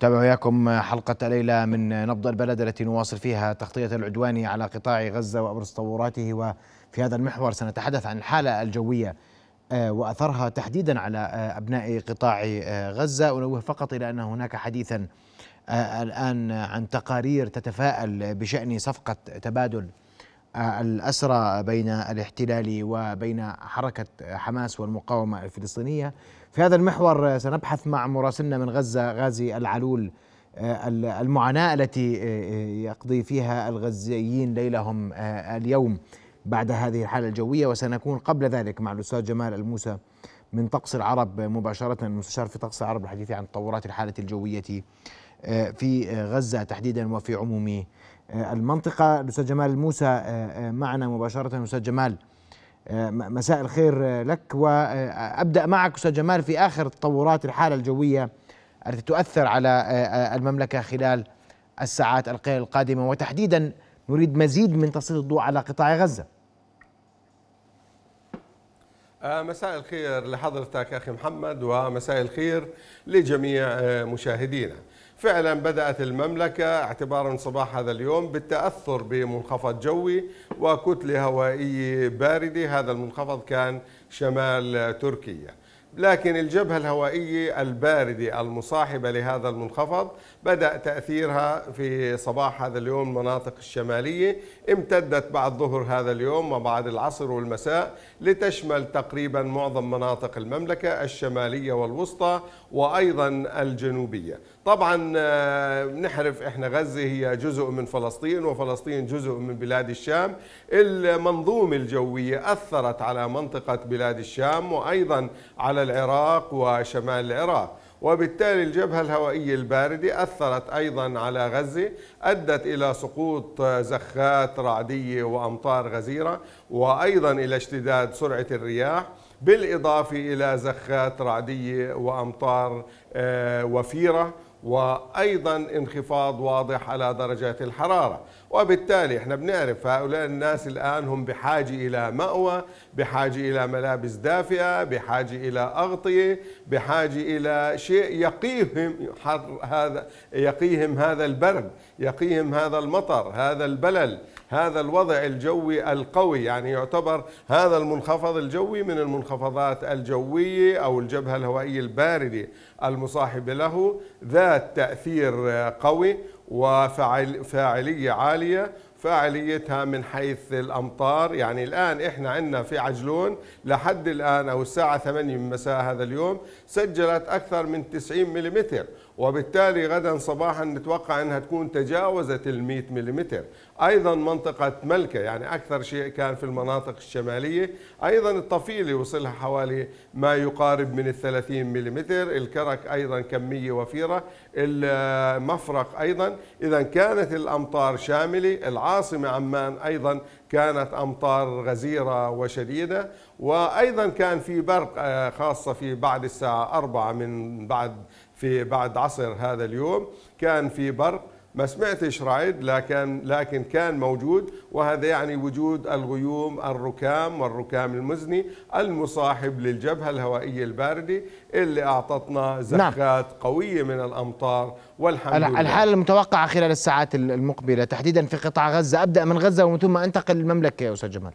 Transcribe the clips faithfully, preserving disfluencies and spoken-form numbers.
تابعوا إياكم حلقة ليلة من نبض البلد التي نواصل فيها تغطية العدوان على قطاع غزة وأبرز تطوراته. وفي هذا المحور سنتحدث عن الحالة الجوية وأثرها تحديدا على أبناء قطاع غزة. أنوه فقط إلى أن هناك حديثا الآن عن تقارير تتفاءل بشأن صفقة تبادل الأسرى بين الاحتلال وبين حركة حماس والمقاومة الفلسطينية. في هذا المحور سنبحث مع مراسلنا من غزة غازي العلول المعاناة التي يقضي فيها الغزيين ليلهم اليوم بعد هذه الحالة الجوية، وسنكون قبل ذلك مع الأستاذ جمال الموسى من طقس العرب مباشرة، المستشار في طقس العرب، الحديث عن تطورات الحالة الجوية في غزة تحديدا وفي عموم المنطقة. الأستاذ جمال الموسى معنا مباشرة. أستاذ جمال، مساء الخير لك، وأبدأ معك أستاذ جمال في آخر تطورات الحالة الجوية التي تؤثر على المملكة خلال الساعات القادمة، وتحديدا نريد مزيد من تسليط الضوء على قطاع غزة. مساء الخير لحضرتك أخي محمد، ومساء الخير لجميع مشاهدينا. فعلا بدأت المملكة اعتبارا صباح هذا اليوم بالتأثر بمنخفض جوي وكتلة هوائية باردة. هذا المنخفض كان شمال تركيا، لكن الجبهة الهوائية الباردة المصاحبة لهذا المنخفض بدأ تأثيرها في صباح هذا اليوم المناطق الشمالية، امتدت بعد ظهر هذا اليوم وبعد العصر والمساء لتشمل تقريبا معظم مناطق المملكة الشمالية والوسطى وأيضا الجنوبية. طبعا نحرف احنا غزة هي جزء من فلسطين وفلسطين جزء من بلاد الشام. المنظومة الجوية أثرت على منطقة بلاد الشام وأيضا على العراق وشمال العراق، وبالتالي الجبهة الهوائية الباردة أثرت أيضا على غزة، أدت إلى سقوط زخات رعدية وأمطار غزيرة، وأيضا إلى اشتداد سرعة الرياح، بالإضافة إلى زخات رعدية وأمطار وفيرة، وأيضا انخفاض واضح على درجات الحرارة. وبالتالي احنا بنعرف هؤلاء الناس الآن هم بحاجة إلى مأوى، بحاجة إلى ملابس دافئة، بحاجة إلى أغطية، بحاجة إلى شيء يقيهم حر هذا، يقيهم هذا البرد، يقيهم هذا المطر، هذا البلل، هذا الوضع الجوي القوي. يعني يعتبر هذا المنخفض الجوي من المنخفضات الجوية أو الجبهة الهوائية الباردة المصاحبة له ذات تأثير قوي وفاعلية عالية، فاعليتها من حيث الأمطار. يعني الآن إحنا عندنا في عجلون لحد الآن أو الساعة ثمانية من مساء هذا اليوم سجلت أكثر من تسعين ملم، وبالتالي غدا صباحا نتوقع أنها تكون تجاوزت المئة ملم. أيضا منطقة ملكة، يعني أكثر شيء كان في المناطق الشمالية، أيضا الطفيلة وصلها حوالي ما يقارب من الثلاثين ملم، الكرك أيضا كمية وفيرة، المفرق أيضا. إذا كانت الأمطار شاملة، العاصمة عمان أيضا كانت أمطار غزيرة وشديدة، وأيضا كان في برق خاصة في بعد الساعة أربعة من بعد في بعد عصر هذا اليوم كان في برق. ما سمعتش رعد لكن لكن كان موجود، وهذا يعني وجود الغيوم الركام والركام المزني المصاحب للجبهة الهوائية الباردة اللي أعطتنا زخات نعم. قوية من الأمطار والحمد لله. الحالة المتوقعة خلال الساعات المقبلة تحديدا في قطاع غزة، أبدأ من غزة ومن ثم أنتقل للمملكة يا أستاذ جمال.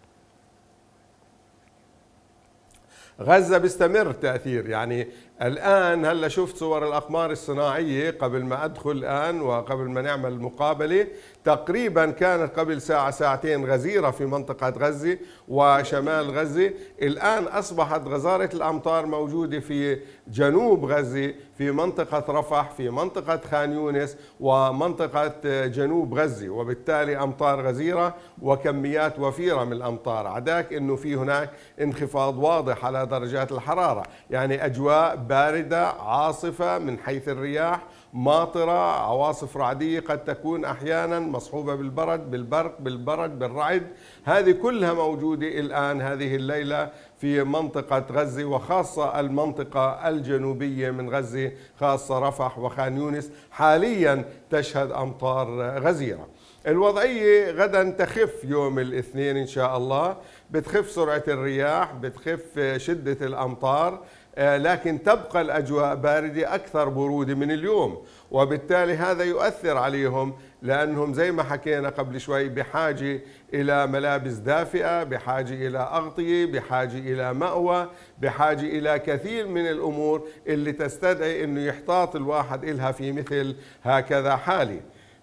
غزة بيستمر تأثير، يعني الآن هلا شفت صور الأقمار الصناعية قبل ما أدخل الآن وقبل ما نعمل المقابلة. تقريبا كانت قبل ساعة ساعتين غزيرة في منطقة غزة وشمال غزة، الآن أصبحت غزارة الأمطار موجودة في جنوب غزة، في منطقة رفح، في منطقة خان يونس ومنطقة جنوب غزة، وبالتالي أمطار غزيرة وكميات وفيرة من الأمطار. عداك أنه في هناك انخفاض واضح على درجات الحرارة، يعني أجواء باردة عاصفة من حيث الرياح، ماطرة، عواصف رعدية قد تكون أحيانا مصحوبة بالبرد بالبرق بالبرد بالرعد. هذه كلها موجودة الآن هذه الليلة في منطقة غزة، وخاصة المنطقة الجنوبية من غزة، خاصة رفح وخان يونس حاليا تشهد أمطار غزيرة. الوضعية غدا تخف يوم الاثنين إن شاء الله، بتخف سرعة الرياح، بتخف شدة الأمطار، لكن تبقى الأجواء باردة أكثر برودة من اليوم، وبالتالي هذا يؤثر عليهم لأنهم زي ما حكينا قبل شوي بحاجة إلى ملابس دافئة، بحاجة إلى أغطية، بحاجة إلى مأوى، بحاجة إلى كثير من الأمور اللي تستدعي أنه يحتاط الواحد إلها في مثل هكذا حالي.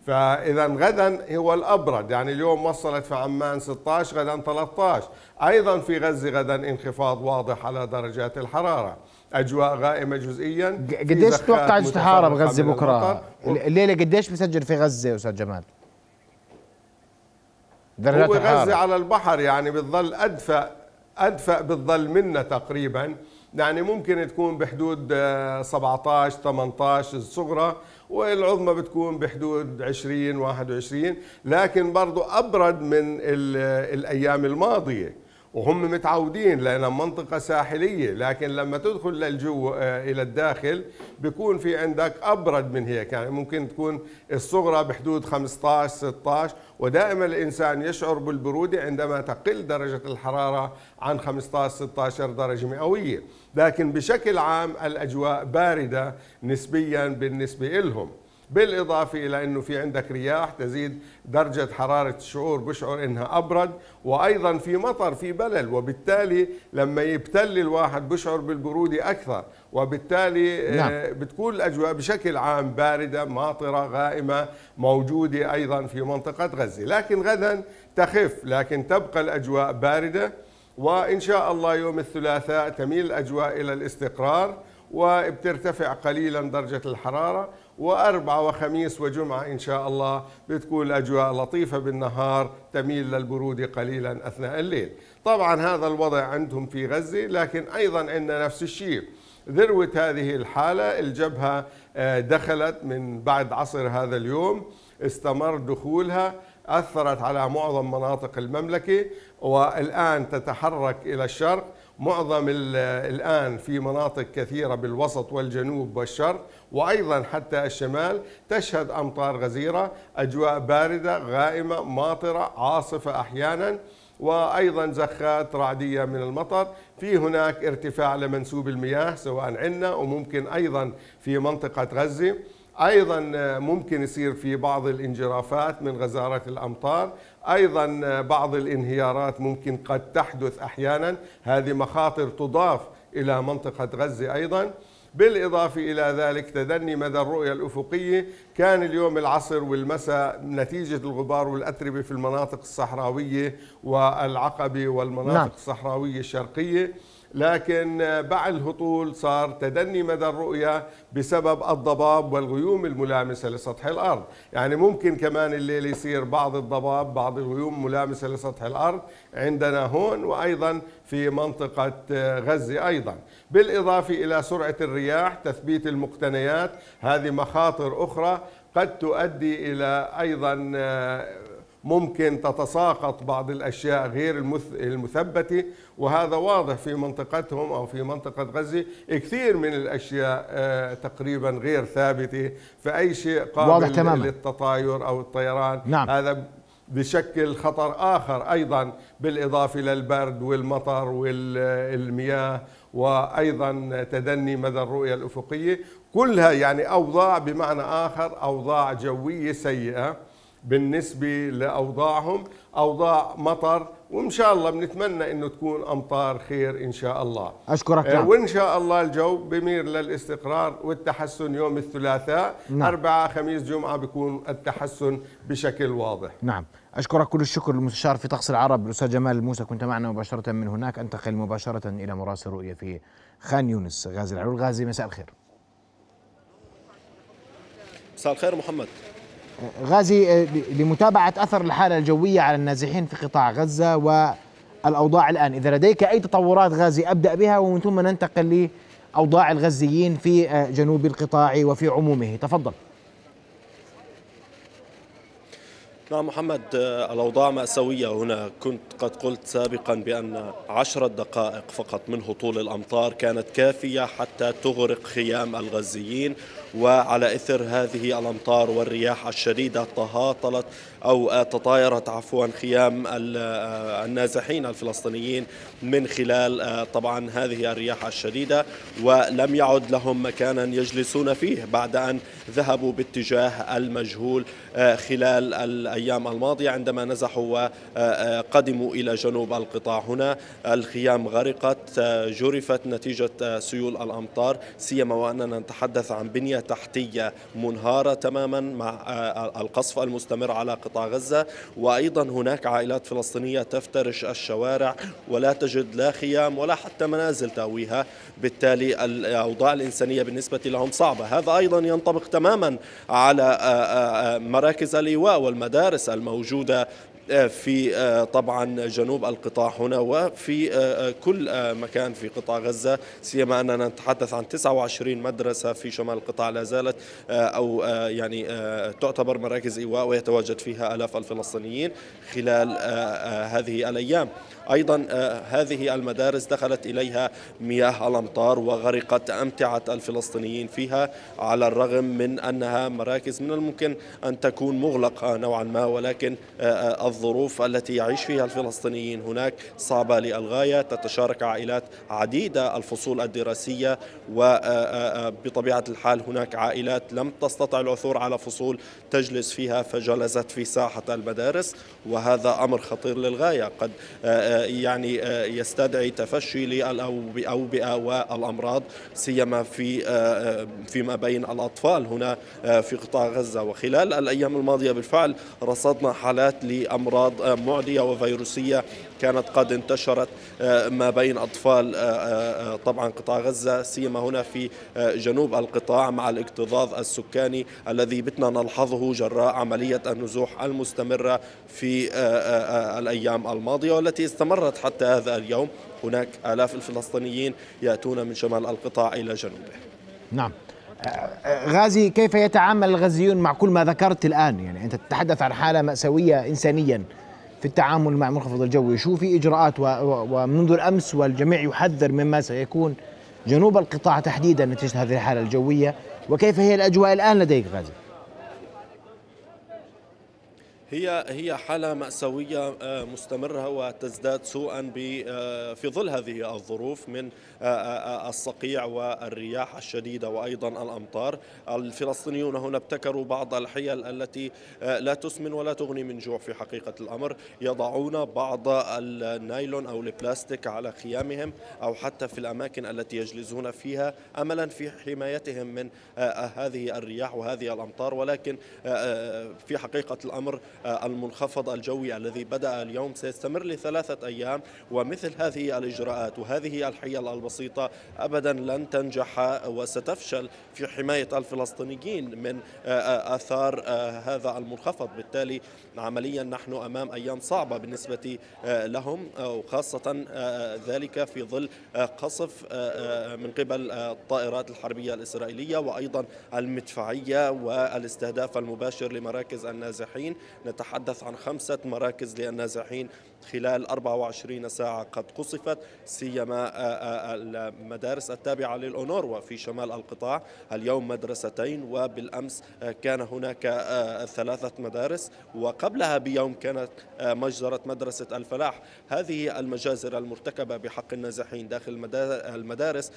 فإذا غدا هو الأبرد، يعني اليوم وصلت في عمان ستة عشر، غدا ثلاثة عشر، أيضا في غزة غدا انخفاض واضح على درجات الحرارة، أجواء غائمة جزئيا. قديش تتوقع الجتحارة بغزة بكرة؟ الليلة قديش بسجل في غزة أستاذ جمال؟ درجات الحرارة غزة على البحر يعني بتظل أدفأ أدفأ بتظل منا تقريبا، يعني ممكن تكون بحدود سبعة عشر ثمانية عشر الصغرى، والعظمى بتكون بحدود عشرين واحد وعشرين، لكن برضو أبرد من الأيام الماضية، وهم متعودين لأنها منطقة ساحلية، لكن لما تدخل للجو إلى الداخل بيكون في عندك أبرد من هيك، يعني ممكن تكون الصغرى بحدود خمسة عشر ستة عشر، ودائما الإنسان يشعر بالبرودة عندما تقل درجة الحرارة عن خمسة عشر ستة عشر درجة مئوية، لكن بشكل عام الأجواء باردة نسبيا بالنسبة لهم، بالإضافة إلى أنه في عندك رياح تزيد درجة حرارة الشعور، بشعر أنها أبرد، وأيضا في مطر في بلل، وبالتالي لما يبتل الواحد بشعر بالبرودة أكثر، وبالتالي نعم. بتكون الأجواء بشكل عام باردة ماطرة غائمة موجودة أيضا في منطقة غزة، لكن غدا تخف، لكن تبقى الأجواء باردة، وإن شاء الله يوم الثلاثاء تميل الأجواء إلى الاستقرار، وبترتفع قليلا درجة الحرارة، وأربعة وخميس وجمعة إن شاء الله بتكون الأجواء لطيفة بالنهار تميل للبرودة قليلا أثناء الليل. طبعا هذا الوضع عندهم في غزة، لكن أيضا عندنا نفس الشيء، ذروة هذه الحالة الجبهة دخلت من بعد عصر هذا اليوم، استمر دخولها، أثرت على معظم مناطق المملكة، والآن تتحرك إلى الشرق، معظم الآن في مناطق كثيرة بالوسط والجنوب والشرق، وأيضا حتى الشمال تشهد أمطار غزيرة، أجواء باردة غائمة ماطرة عاصفة أحيانا، وأيضا زخات رعدية من المطر، في هناك ارتفاع لمنسوب المياه سواء عندنا وممكن أيضا في منطقة غزة، أيضا ممكن يصير في بعض الانجرافات من غزارة الأمطار، أيضا بعض الانهيارات ممكن قد تحدث أحيانا، هذه مخاطر تضاف إلى منطقة غزة أيضا. بالإضافة إلى ذلك تدني مدى الرؤية الأفقية كان اليوم العصر والمساء نتيجة الغبار والأتربة في المناطق الصحراوية والعقبة والمناطق الصحراوية الشرقية، لكن بعد الهطول صار تدني مدى الرؤية بسبب الضباب والغيوم الملامسة لسطح الأرض، يعني ممكن كمان الليل يصير بعض الضباب بعض الغيوم ملامسة لسطح الأرض عندنا هون، وأيضا في منطقة غزة أيضا. بالإضافة إلى سرعة الرياح، تثبيت المقتنيات، هذه مخاطر أخرى قد تؤدي إلى أيضا ممكن تتساقط بعض الأشياء غير المثبتة، وهذا واضح في منطقتهم أو في منطقة غزة كثير من الأشياء تقريبا غير ثابتة، فأي شيء قابل للتطاير أو الطيران، نعم. هذا بشكل خطر آخر أيضا، بالإضافة للبرد والمطر والمياه، وأيضا تدني مدى الرؤية الأفقية، كلها يعني أوضاع بمعنى آخر أوضاع جوية سيئة بالنسبة لأوضاعهم، أوضاع مطر، وإن شاء الله بنتمنى أنه تكون أمطار خير إن شاء الله. أشكرك. نعم. وإن شاء الله الجو بمير للاستقرار والتحسن يوم الثلاثاء، نعم. أربعة خميس جمعة بيكون التحسن بشكل واضح. نعم، أشكرك كل الشكر المستشار في طقس العرب الأستاذ جمال الموسى، كنت معنا مباشرة من هناك. أنتقل مباشرة إلى مراسل رؤية في خان يونس غازي العلول. غازي مساء الخير. مساء الخير محمد. غازي، لمتابعة أثر الحالة الجوية على النازحين في قطاع غزة والأوضاع الآن، إذا لديك أي تطورات غازي أبدأ بها، ومن ثم ننتقل لأوضاع الغزيين في جنوب القطاع وفي عمومه، تفضل. نعم محمد، الأوضاع مأساوية هنا. كنت قد قلت سابقا بأن عشر دقائق فقط من هطول الأمطار كانت كافية حتى تغرق خيام الغزيين، وعلى إثر هذه الأمطار والرياح الشديدة تهاطلت أو تطايرت عفوا خيام النازحين الفلسطينيين من خلال طبعا هذه الرياح الشديدة، ولم يعد لهم مكانا يجلسون فيه بعد أن ذهبوا باتجاه المجهول خلال الأيام الماضية عندما نزحوا وقدموا إلى جنوب القطاع. هنا الخيام غرقت، جرفت نتيجة سيول الأمطار، سيما وأننا نتحدث عن بنية تحتية منهارة تماما مع القصف المستمر على قطاع غزة، وأيضا هناك عائلات فلسطينية تفترش الشوارع ولا تجد لا خيام ولا حتى منازل تأويها، بالتالي الأوضاع الإنسانية بالنسبة لهم صعبة. هذا أيضا ينطبق تماما على مراكز الإيواء والمدارس الموجودة في طبعا جنوب القطاع هنا وفي كل مكان في قطاع غزة، سيما أننا نتحدث عن تسعة وعشرين مدرسة في شمال القطاع لا زالت أو يعني تعتبر مراكز إيواء ويتواجد فيها آلاف الفلسطينيين خلال هذه الأيام. أيضا هذه المدارس دخلت إليها مياه الأمطار وغرقت أمتعة الفلسطينيين فيها، على الرغم من أنها مراكز من الممكن أن تكون مغلقة نوعا ما، ولكن الظروف التي يعيش فيها الفلسطينيين هناك صعبة للغاية، تتشارك عائلات عديدة الفصول الدراسية، وبطبيعة الحال هناك عائلات لم تستطع العثور على فصول تجلس فيها فجلست في ساحة المدارس، وهذا أمر خطير للغاية قد يعني يستدعي تفشي للأوبئة والأمراض، سيما في فيما بين الأطفال هنا في قطاع غزة. وخلال الأيام الماضية بالفعل رصدنا حالات لأمراض معدية وفيروسية كانت قد انتشرت ما بين أطفال طبعا قطاع غزة، سيما هنا في جنوب القطاع مع الاكتظاظ السكاني الذي بتنا نلحظه جراء عملية النزوح المستمرة في الأيام الماضية والتي استمرت حتى هذا اليوم. هناك آلاف الفلسطينيين يأتون من شمال القطاع إلى جنوبه. نعم غازي، كيف يتعامل الغزيون مع كل ما ذكرت الآن؟ يعني أنت تتحدث عن حالة مأساوية إنسانيا في التعامل مع منخفض الجوي، شو في إجراءات؟ ومنذ الأمس والجميع يحذر مما سيكون جنوب القطاع تحديدا نتيجة هذه الحالة الجوية، وكيف هي الأجواء الآن لديك غازي؟ هي هي حالة مأساوية مستمرة وتزداد سوءا في ظل هذه الظروف من الصقيع والرياح الشديدة وأيضا الأمطار. الفلسطينيون هنا ابتكروا بعض الحيل التي لا تسمن ولا تغني من جوع في حقيقة الأمر، يضعون بعض النايلون أو البلاستيك على خيامهم أو حتى في الأماكن التي يجلسون فيها أملا في حمايتهم من هذه الرياح وهذه الأمطار. ولكن في حقيقة الأمر المنخفض الجوي الذي بدأ اليوم سيستمر لثلاثة أيام، ومثل هذه الإجراءات وهذه الحيل البسيطة أبدا لن تنجح وستفشل في حماية الفلسطينيين من آثار هذا المنخفض. بالتالي عمليا نحن أمام أيام صعبة بالنسبة لهم، وخاصة ذلك في ظل قصف من قبل الطائرات الحربية الإسرائيلية وأيضا المدفعية والاستهداف المباشر لمراكز النازحين. نتحدث عن خمسة مراكز للنازحين خلال أربع وعشرين ساعة قد قصفت، سيما المدارس التابعة للأونروا في شمال القطاع، اليوم مدرستين وبالأمس كان هناك ثلاثة مدارس، وقبلها بيوم كانت مجزرة مدرسة الفلاح. هذه المجازر المرتكبة بحق النازحين داخل المدارس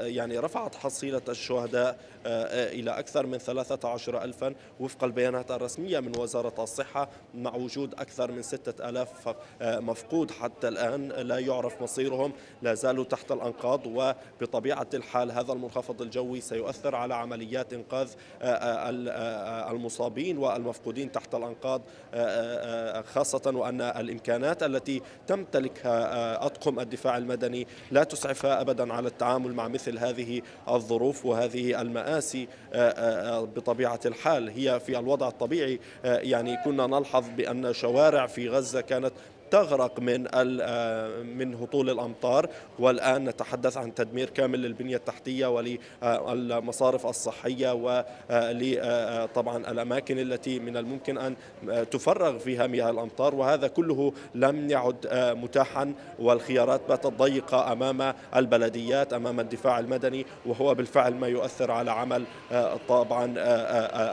يعني رفعت حصيلة الشهداء إلى أكثر من ثلاثة عشر ألفا وفق البيانات الرسمية من وزارة الصحة، مع وجود أكثر من ستة آلاف مفقود حتى الآن لا يعرف مصيرهم، لا زالوا تحت الأنقاض. وبطبيعة الحال هذا المنخفض الجوي سيؤثر على عمليات إنقاذ المصابين والمفقودين تحت الأنقاض، خاصة وأن الإمكانات التي تمتلكها أطقم الدفاع المدني لا تسعفها أبدا على التعامل مع مثل هذه الظروف وهذه المآسي. بطبيعة الحال هي في الوضع الطبيعي يعني كنا نلحظ بأن شوارع في غزة كانت تغرق من من هطول الأمطار، والآن نتحدث عن تدمير كامل للبنية التحتية وللمصارف الصحية ولطبعا الأماكن التي من الممكن أن تفرغ فيها مياه الأمطار، وهذا كله لم يعد متاحا والخيارات باتت ضيقة أمام البلديات أمام الدفاع المدني، وهو بالفعل ما يؤثر على عمل طبعا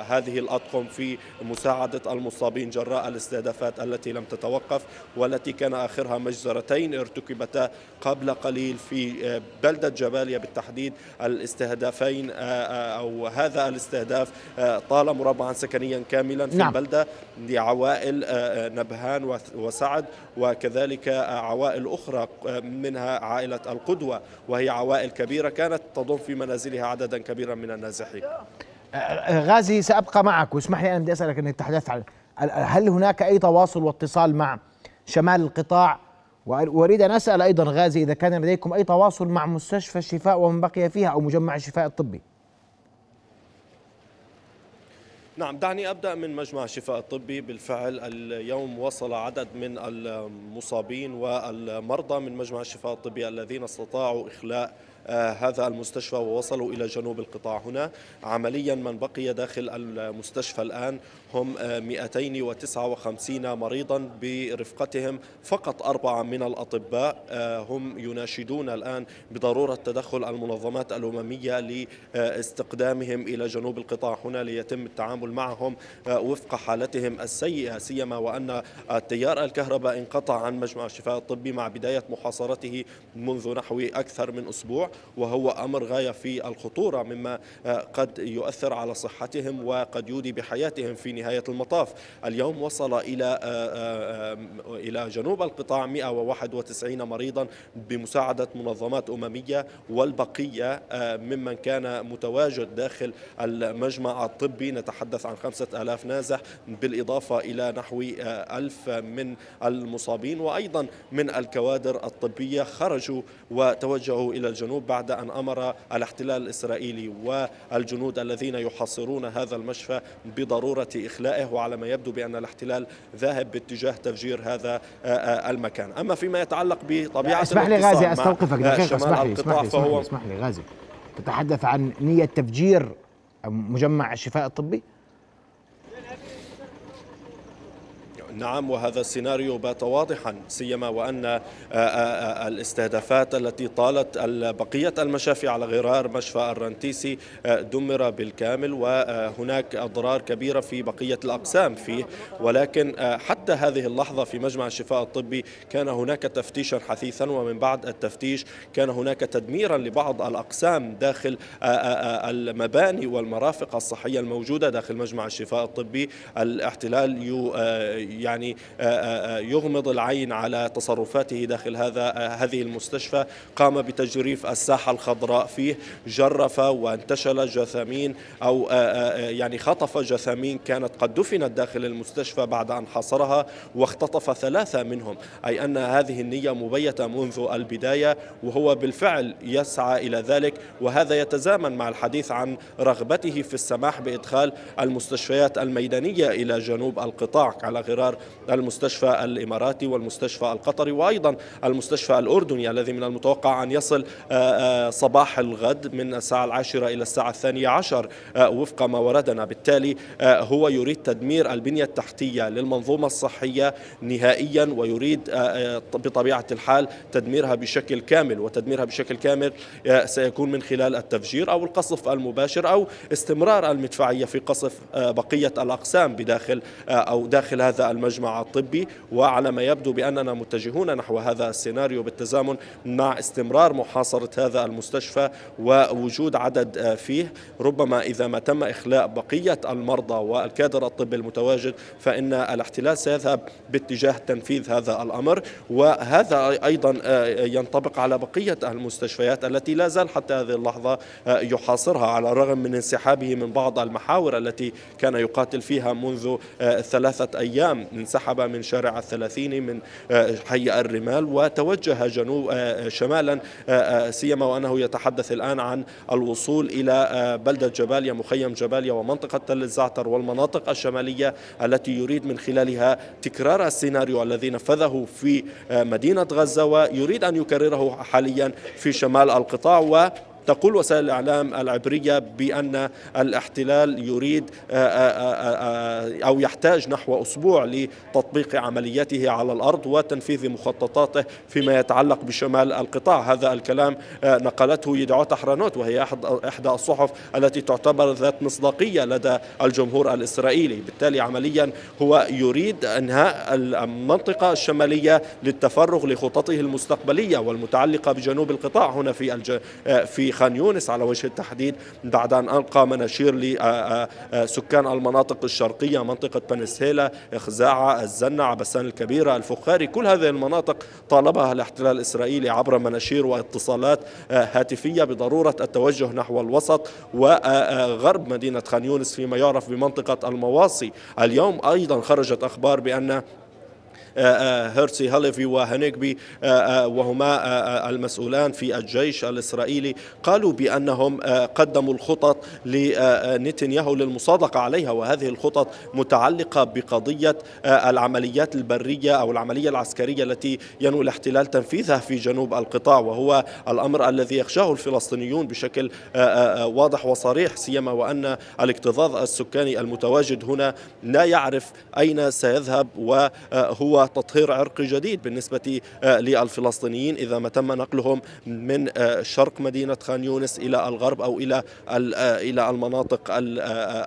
هذه الأطقم في مساعدة المصابين جراء الاستهدافات التي لم تتوقف والتي كان آخرها مجزرتين ارتكبتا قبل قليل في بلدة جباليا بالتحديد. الاستهدافين أو هذا الاستهداف طال مربعا سكنيا كاملا في نعم. البلدة لعوائل نبهان وسعد وكذلك عوائل أخرى منها عائلة القدوة، وهي عوائل كبيرة كانت تضم في منازلها عددا كبيرا من النازحين. غازي سأبقى معك واسمح لي أنا بدي أسألك أن نتحدث عن هل هناك أي تواصل واتصال مع شمال القطاع، وأريد أن أسأل أيضا غازي إذا كان لديكم أي تواصل مع مستشفى الشفاء ومن بقي فيها أو مجمع الشفاء الطبي. نعم، دعني أبدأ من مجمع الشفاء الطبي. بالفعل اليوم وصل عدد من المصابين والمرضى من مجمع الشفاء الطبي الذين استطاعوا إخلاء هذا المستشفى ووصلوا إلى جنوب القطاع. هنا عمليا من بقي داخل المستشفى الآن هم مئتين وتسعة وخمسين مريضا برفقتهم فقط أربعة من الأطباء. هم يناشدون الآن بضرورة تدخل المنظمات الأممية لاستقدامهم إلى جنوب القطاع هنا ليتم التعامل معهم وفق حالتهم السيئة، سيما وأن التيار الكهرباء انقطع عن مجمع الشفاء الطبي مع بداية محاصرته منذ نحو أكثر من أسبوع، وهو أمر غاية في الخطورة مما قد يؤثر على صحتهم وقد يودي بحياتهم في نهاية المطاف. اليوم وصل إلى إلى جنوب القطاع مئة وواحد وتسعين مريضا بمساعدة منظمات أممية، والبقية ممن كان متواجد داخل المجمع الطبي نتحدث عن خمسة آلاف نازح بالإضافة إلى نحو ألف من المصابين، وأيضا من الكوادر الطبية خرجوا وتوجهوا إلى الجنوب بعد أن أمر الاحتلال الإسرائيلي والجنود الذين يحاصرون هذا المشفى بضرورة إخلائه، وعلى ما يبدو بأن الاحتلال ذاهب باتجاه تفجير هذا المكان. أما فيما يتعلق بطبيعة اسمح لي غازي أستوقفك دقيقة، اسمح لي اسمح لي اسمح لي غازي، تتحدث عن نية تفجير مجمع الشفاء الطبي؟ نعم، وهذا السيناريو بات واضحا، سيما وأن الاستهدافات التي طالت بقية المشافي على غرار مشفى الرنتيسي دمر بالكامل، وهناك أضرار كبيرة في بقية الأقسام فيه، ولكن حتى هذه اللحظة في مجمع الشفاء الطبي كان هناك تفتيشا حثيثا، ومن بعد التفتيش كان هناك تدميرا لبعض الأقسام داخل المباني والمرافق الصحية الموجودة داخل مجمع الشفاء الطبي. الاحتلال ي يعني يغمض العين على تصرفاته داخل هذا هذه المستشفى، قام بتجريف الساحة الخضراء فيه، جرف وانتشل جثامين أو يعني خطف جثامين كانت قد دفنت داخل المستشفى بعد أن حاصرها، واختطف ثلاثة منهم، أي أن هذه النية مبيتة منذ البداية وهو بالفعل يسعى إلى ذلك، وهذا يتزامن مع الحديث عن رغبته في السماح بإدخال المستشفيات الميدانية إلى جنوب القطاع على غرار المستشفى الإماراتي والمستشفى القطري وأيضا المستشفى الأردني الذي من المتوقع أن يصل صباح الغد من الساعة العاشرة إلى الساعة الثانية عشر وفق ما وردنا. بالتالي هو يريد تدمير البنية التحتية للمنظومة الصحية نهائيا، ويريد بطبيعة الحال تدميرها بشكل كامل، وتدميرها بشكل كامل سيكون من خلال التفجير أو القصف المباشر أو استمرار المدفعية في قصف بقية الأقسام بداخل أو داخل هذا المجمع الطبي، وعلى ما يبدو بأننا متجهون نحو هذا السيناريو بالتزامن مع استمرار محاصرة هذا المستشفى ووجود عدد فيه. ربما إذا ما تم إخلاء بقية المرضى والكادر الطبي المتواجد فإن الاحتلال سيذهب باتجاه تنفيذ هذا الأمر، وهذا أيضا ينطبق على بقية المستشفيات التي لا زال حتى هذه اللحظة يحاصرها على الرغم من انسحابه من بعض المحاور التي كان يقاتل فيها منذ ثلاثة أيام انسحب من شارع الثلاثين من حي الرمال وتوجه جنوب شمالا، سيما وأنه يتحدث الآن عن الوصول إلى بلدة جباليا، مخيم جباليا ومنطقة تل الزعتر والمناطق الشمالية التي يريد من خلالها تكرار السيناريو الذي نفذه في مدينة غزة ويريد أن يكرره حاليا في شمال القطاع. و تقول وسائل الإعلام العبرية بأن الاحتلال يريد أو يحتاج نحو أسبوع لتطبيق عملياته على الأرض وتنفيذ مخططاته فيما يتعلق بشمال القطاع. هذا الكلام نقلته يديعوت أحرونوت وهي إحدى الصحف التي تعتبر ذات مصداقية لدى الجمهور الإسرائيلي. بالتالي عمليا هو يريد إنهاء المنطقة الشمالية للتفرغ لخططه المستقبلية والمتعلقة بجنوب القطاع هنا في الج... في خان يونس على وجه التحديد، بعد أن ألقى مناشير لسكان المناطق الشرقية، منطقة بنسهيلة، إخزاعة، الزنة، عبسان الكبيرة، الفخاري. كل هذه المناطق طالبها الاحتلال الإسرائيلي عبر مناشير واتصالات هاتفية بضرورة التوجه نحو الوسط وغرب مدينة خان يونس فيما يعرف بمنطقة المواصي. اليوم أيضا خرجت أخبار بأن هرسي هاليفي وهنيكبي وهما المسؤولان في الجيش الإسرائيلي قالوا بأنهم قدموا الخطط لنتنياهو للمصادقة عليها، وهذه الخطط متعلقة بقضية العمليات البرية أو العملية العسكرية التي ينوي الاحتلال تنفيذها في جنوب القطاع، وهو الأمر الذي يخشاه الفلسطينيون بشكل واضح وصريح، سيما وأن الاكتظاظ السكاني المتواجد هنا لا يعرف أين سيذهب، وهو تطهير عرقي جديد بالنسبة للفلسطينيين إذا ما تم نقلهم من شرق مدينة خان يونس إلى الغرب أو إلى إلى المناطق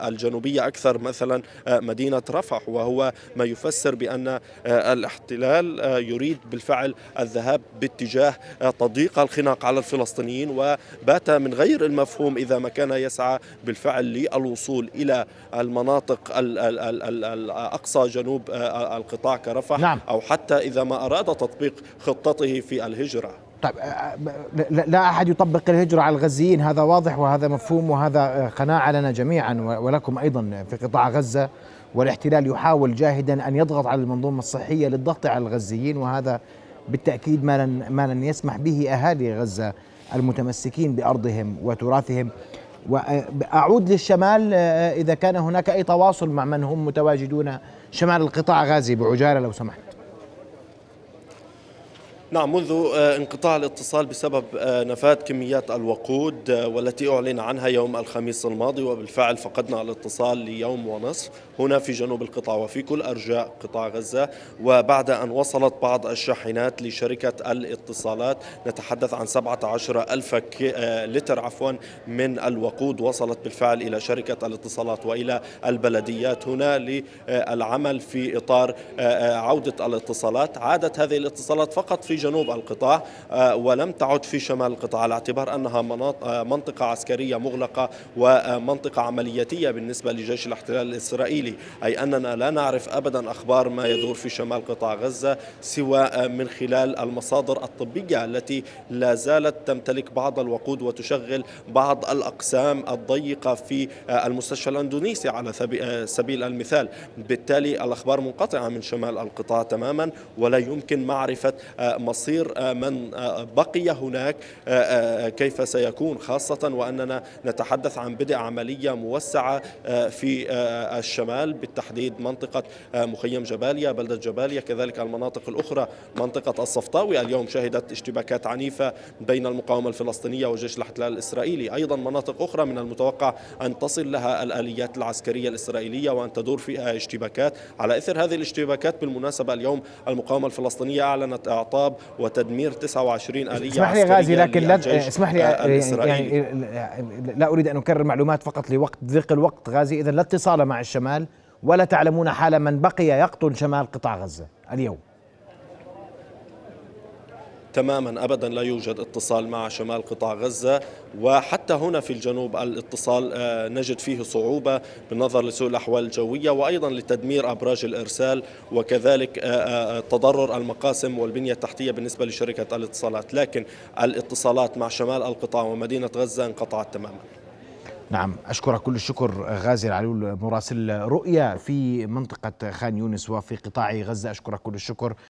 الجنوبية أكثر، مثلا مدينة رفح، وهو ما يفسر بأن الاحتلال يريد بالفعل الذهاب باتجاه تضييق الخناق على الفلسطينيين، وبات من غير المفهوم إذا ما كان يسعى بالفعل للوصول إلى المناطق الأقصى جنوب القطاع كرفح، نعم، أو حتى إذا ما أراد تطبيق خطته في الهجرة. طيب، لا أحد يطبق الهجرة على الغزيين، هذا واضح وهذا مفهوم وهذا قناعة لنا جميعا ولكم أيضا في قطاع غزة، والاحتلال يحاول جاهدا أن يضغط على المنظومة الصحية للضغط على الغزيين، وهذا بالتأكيد ما لن, ما لن يسمح به أهالي غزة المتمسكين بأرضهم وتراثهم. وأعود للشمال، إذا كان هناك أي تواصل مع من هم متواجدون شمال القطاع غازي بعجالة لو سمحت. نعم، منذ انقطاع الاتصال بسبب نفاذ كميات الوقود والتي أعلن عنها يوم الخميس الماضي، وبالفعل فقدنا الاتصال ليوم ونصف هنا في جنوب القطاع وفي كل أرجاء قطاع غزة، وبعد أن وصلت بعض الشاحنات لشركة الاتصالات، نتحدث عن سبعة عشر ألف لتر عفوا من الوقود وصلت بالفعل إلى شركة الاتصالات وإلى البلديات هنا للعمل في إطار عودة الاتصالات. عادت هذه الاتصالات فقط في جنوب القطاع ولم تعد في شمال القطاع، على اعتبار أنها منطقة عسكرية مغلقة ومنطقة عملياتية بالنسبة لجيش الاحتلال الإسرائيلي، أي أننا لا نعرف أبدا أخبار ما يدور في شمال قطاع غزة سوى من خلال المصادر الطبية التي لا زالت تمتلك بعض الوقود وتشغل بعض الأقسام الضيقة في المستشفى الأندونيسي على سبيل المثال. بالتالي الأخبار منقطعة من شمال القطاع تماما، ولا يمكن معرفة مصير من بقي هناك كيف سيكون، خاصة وأننا نتحدث عن بدء عملية موسعة في الشمال، بالتحديد منطقة مخيم جباليا، بلدة جباليا، كذلك المناطق الأخرى، منطقة الصفطاوي اليوم شهدت اشتباكات عنيفة بين المقاومة الفلسطينية وجيش الاحتلال الإسرائيلي، أيضا مناطق أخرى من المتوقع أن تصل لها الآليات العسكرية الإسرائيلية وأن تدور فيها اشتباكات. على إثر هذه الاشتباكات بالمناسبة اليوم المقاومة الفلسطينية أعلنت إعطاب وتدمير تسعة وعشرين آلية. اسمح لي غازي، لكن لا اسمح لي يعني لا اريد ان اكرر معلومات فقط لوقت ضيق الوقت غازي، اذا لا اتصال مع الشمال ولا تعلمون حال من بقي يقطن شمال قطاع غزة اليوم. تماما، أبدا لا يوجد اتصال مع شمال قطاع غزة، وحتى هنا في الجنوب الاتصال نجد فيه صعوبة بالنظر لسوء الأحوال الجوية وأيضا لتدمير أبراج الإرسال وكذلك تضرر المقاسم والبنية التحتية بالنسبة لشركة الاتصالات، لكن الاتصالات مع شمال القطاع ومدينة غزة انقطعت تماما. نعم، أشكرك كل الشكر غازي العلول مراسل رؤية في منطقة خان يونس وفي قطاع غزة، أشكرك كل الشكر.